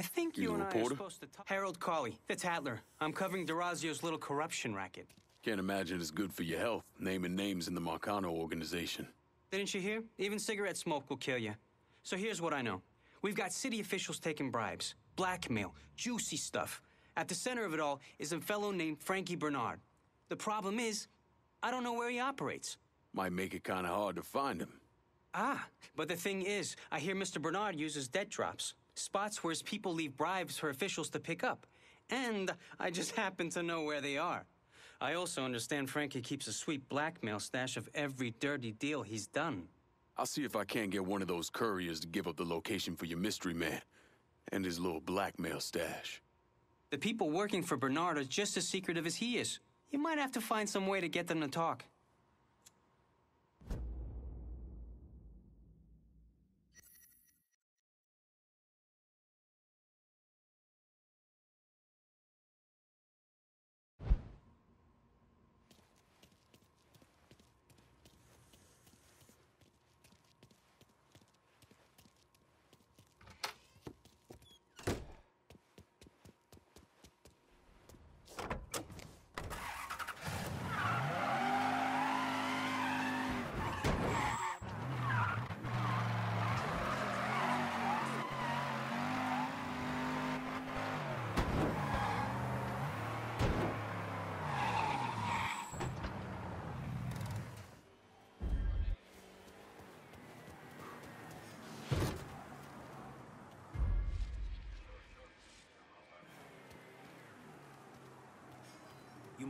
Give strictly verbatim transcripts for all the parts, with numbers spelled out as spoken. I think you, you and reporter? I are supposed to talk. Harold Colley, that's Hattler. I'm covering DeRazio's little corruption racket. Can't imagine it's good for your health, naming names in the Marcano organization. Didn't you hear? Even cigarette smoke will kill you. So here's what I know. We've got city officials taking bribes, blackmail, juicy stuff. At the center of it all is a fellow named Frankie Bernard. The problem is, I don't know where he operates. Might make it kind of hard to find him. Ah, but the thing is, I hear Mister Bernard uses debt drops. Spots where his people leave bribes for officials to pick up. And I just happen to know where they are. I also understand Frankie keeps a sweet blackmail stash of every dirty deal he's done. I'll see if I can't get one of those couriers to give up the location for your mystery man and his little blackmail stash. The people working for Bernard are just as secretive as he is. You might have to find some way to get them to talk.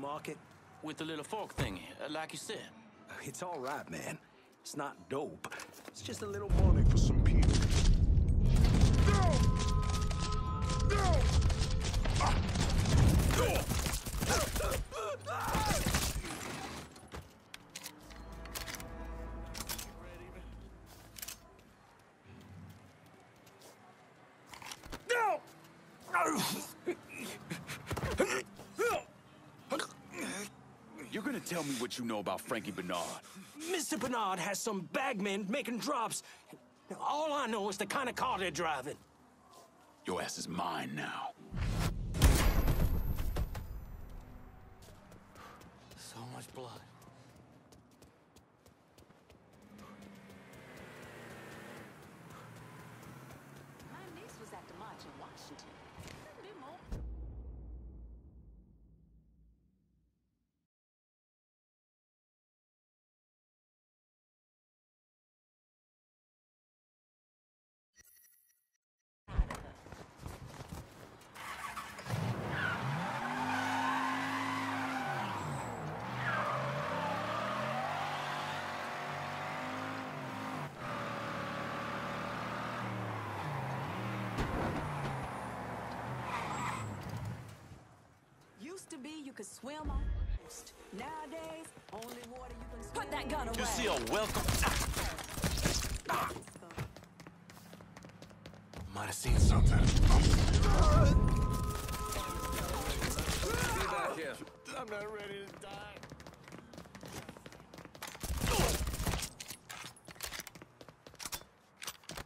Market? With the little fork thingy, like you said. It's all right, man. It's not dope. It's just a little money for some people. No! No! Ah! No! Tell me what you know about Frankie Bernard. Mister Bernard has some bagmen making drops. All I know is the kind of car they're driving. Your ass is mine now. So much blood. My niece was at the march in Washington. You could swim on most. Nowadays, only water you can swim. Put that gun away. You see a welcome. Ah. Might have seen something. Be back here. I'm not ready to die.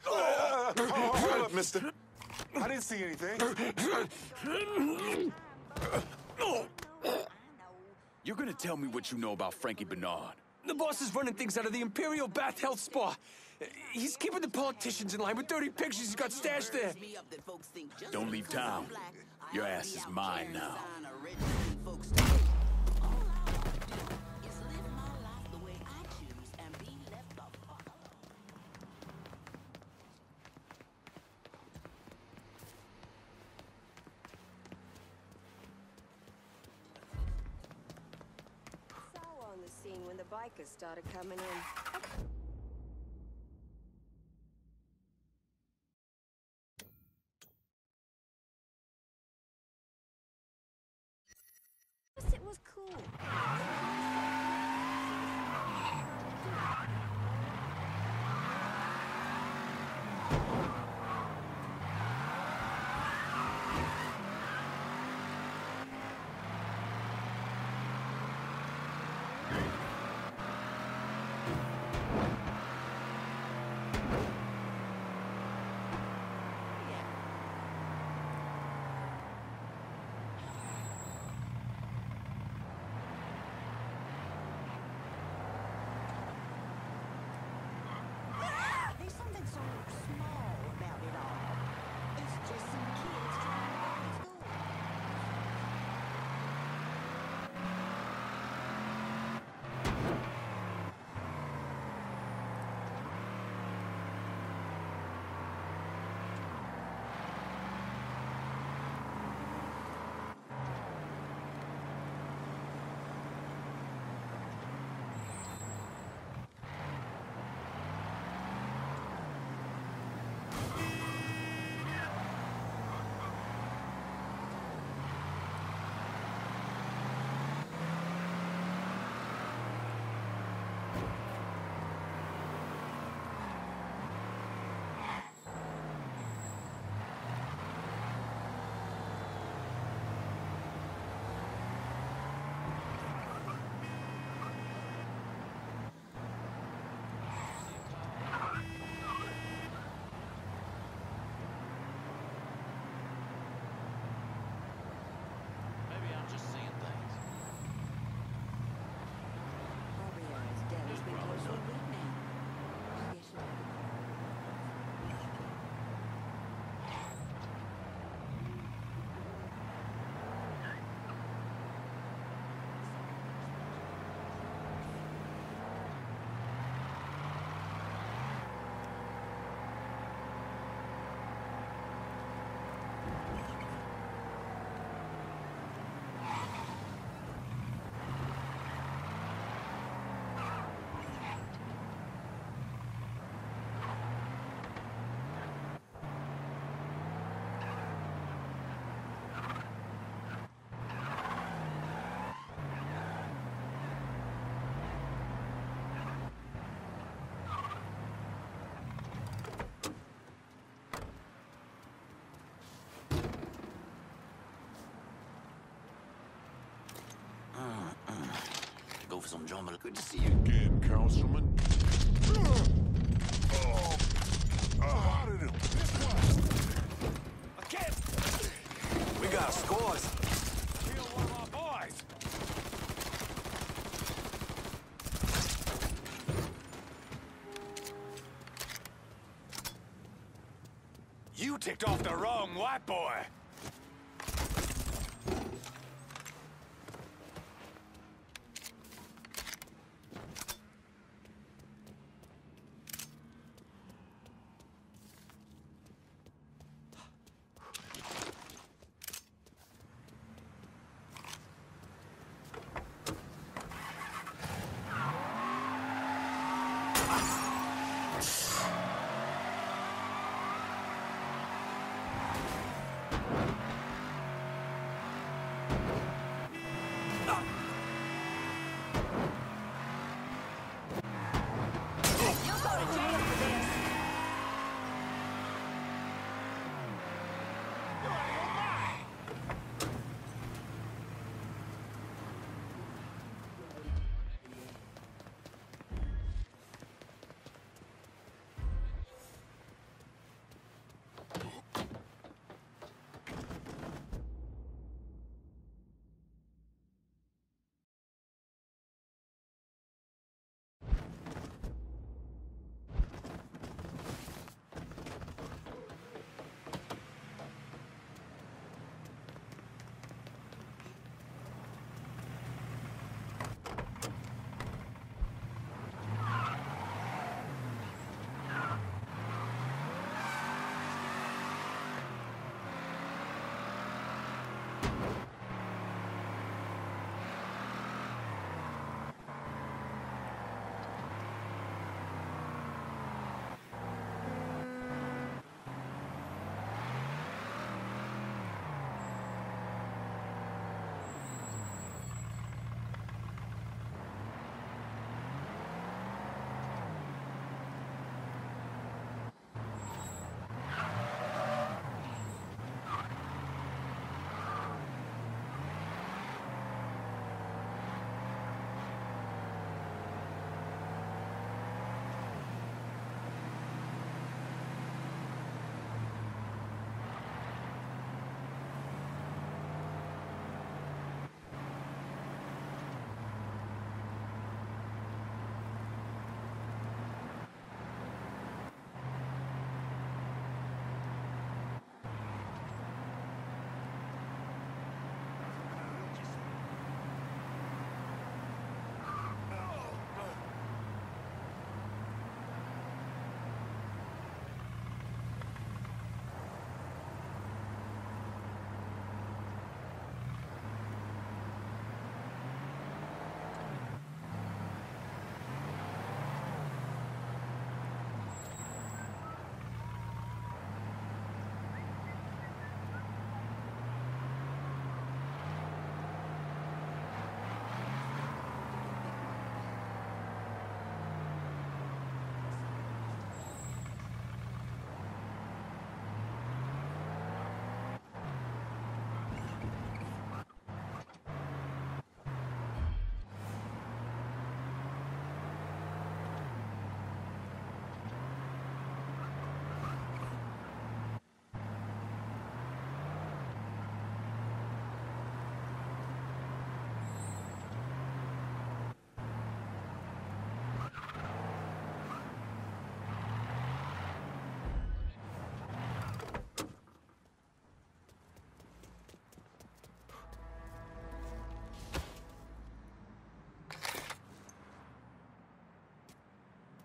Oh, hold up, mister. I didn't see anything. You're gonna tell me what you know about Frankie Bernard. The boss is running things out of the Imperial Bath Health Spa. He's keeping the politicians in line with dirty pictures he's got stashed there. Don't leave town. Your ass is mine now. When the bikers started coming in. It was cool. office on John. Good to see you again, Councilman. Oh, how did it I can't. We got scores. Kill one of our boys. You ticked off the wrong white boy.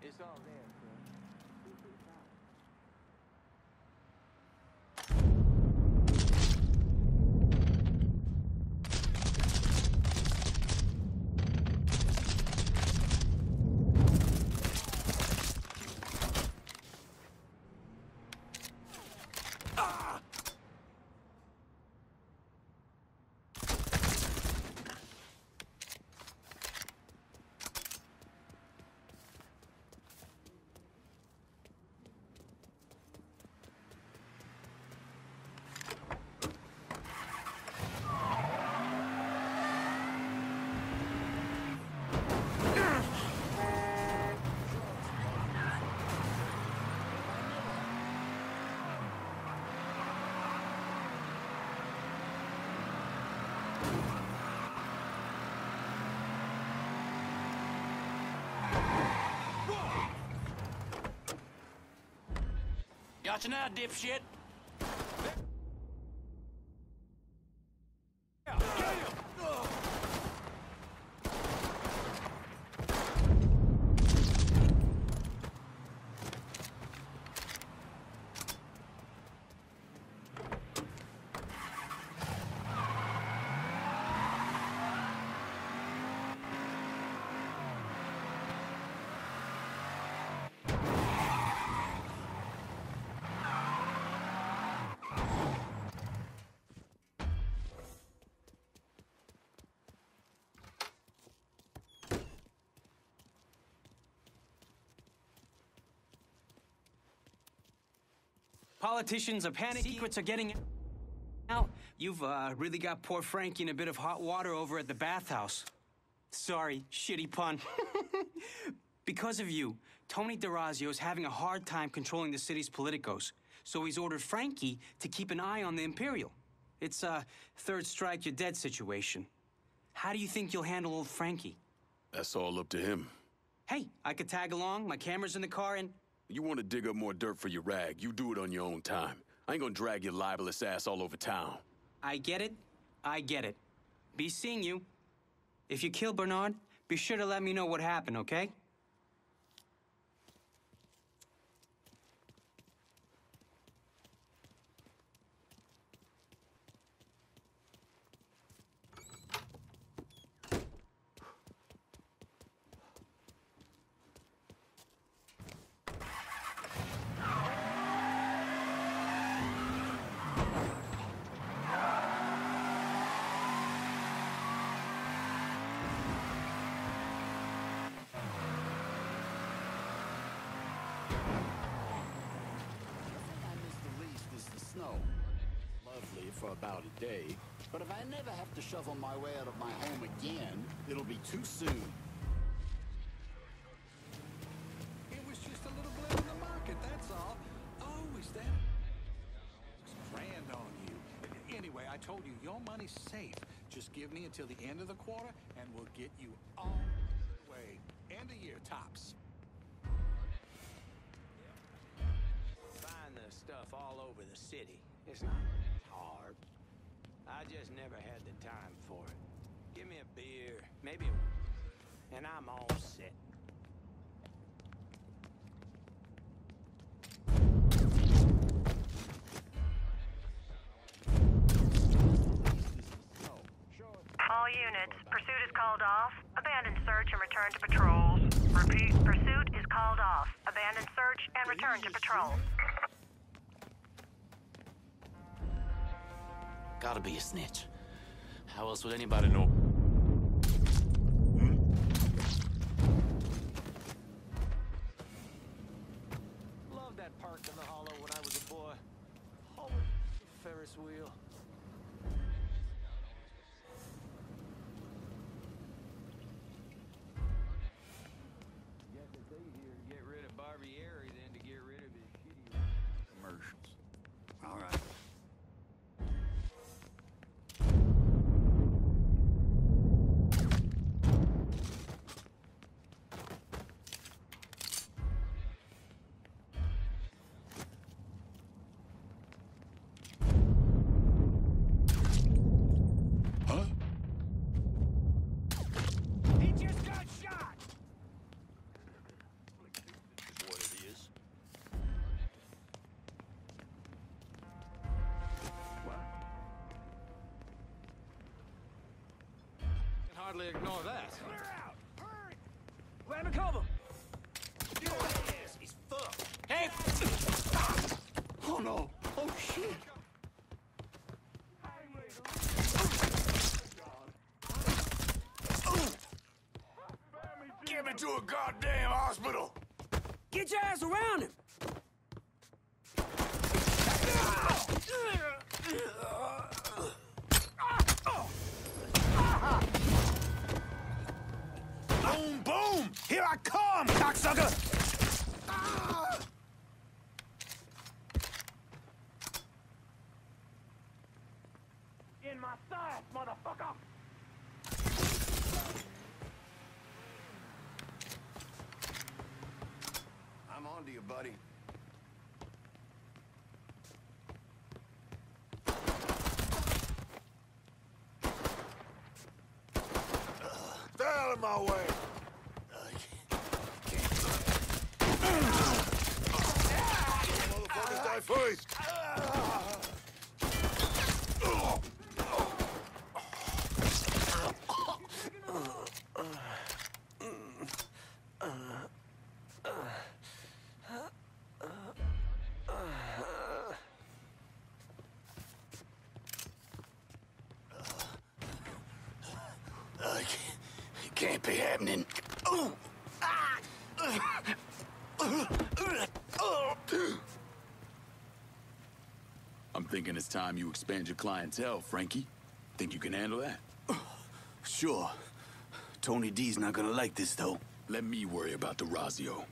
It's all there. Gotcha now, dipshit. Politicians are panicking. Secrets are getting out. You've uh, really got poor Frankie in a bit of hot water over at the bathhouse. Sorry, shitty pun. Because of you, Tony Derazio is having a hard time controlling the city's politicos. So he's ordered Frankie to keep an eye on the Imperial. It's a third strike, you're dead situation. How do you think you'll handle old Frankie? That's all up to him. Hey, I could tag along, my camera's in the car, and... You want to dig up more dirt for your rag, you do it on your own time. I ain't gonna drag your libelous ass all over town. I get it. I get it. Be seeing you. If you kill Bernard, be sure to let me know what happened, okay? For about a day, but if I never have to shovel my way out of my home again, it'll be too soon. It was just a little blip in the market, that's all. Always that brand on you. Anyway, I told you, your money's safe. Just give me until the end of the quarter, and we'll get you all the way. End of year tops. Find the stuff all over the city. It's not... hard. I just never had the time for it. Give me a beer, maybe a... and I'm all set. All units, pursuit is called off. Abandon search and return to patrols. Repeat, pursuit is called off. Abandon search and return to patrols. Gotta be a snitch. How else would anybody know? Hmm? Loved that park in the hollow when I was a boy. Holy Ferris wheel. You have to stay here and get rid of Barbieri then to get rid of his shitty commercials. All right. Hardly ignore that. Clear out! Hurry! Land a cover! Your ass is fucked! Hey! Oh no! Oh shit! Get me to a goddamn hospital! Get your ass around him! Boom, boom! Here I come, cocksucker! Ah! In my thighs, motherfucker! I'm on to you, buddy. out of my way! Motherfuckers die first! Can't be happening. Oh. Ah. I'm thinking it's time you expand your clientele, Frankie. Think you can handle that? Sure. Tony D's not gonna like this, though. Let me worry about DeRazio.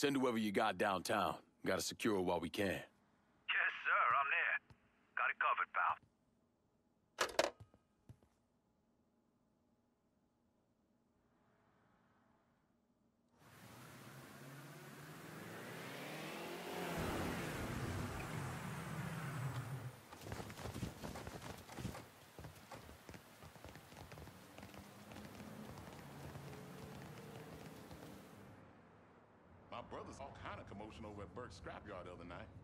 Send whoever you got downtown. Gotta secure it while we can. Yes, sir. I'm there. Got it covered, pal. My brother's all kind of commotion over at Burke's scrapyard the other night.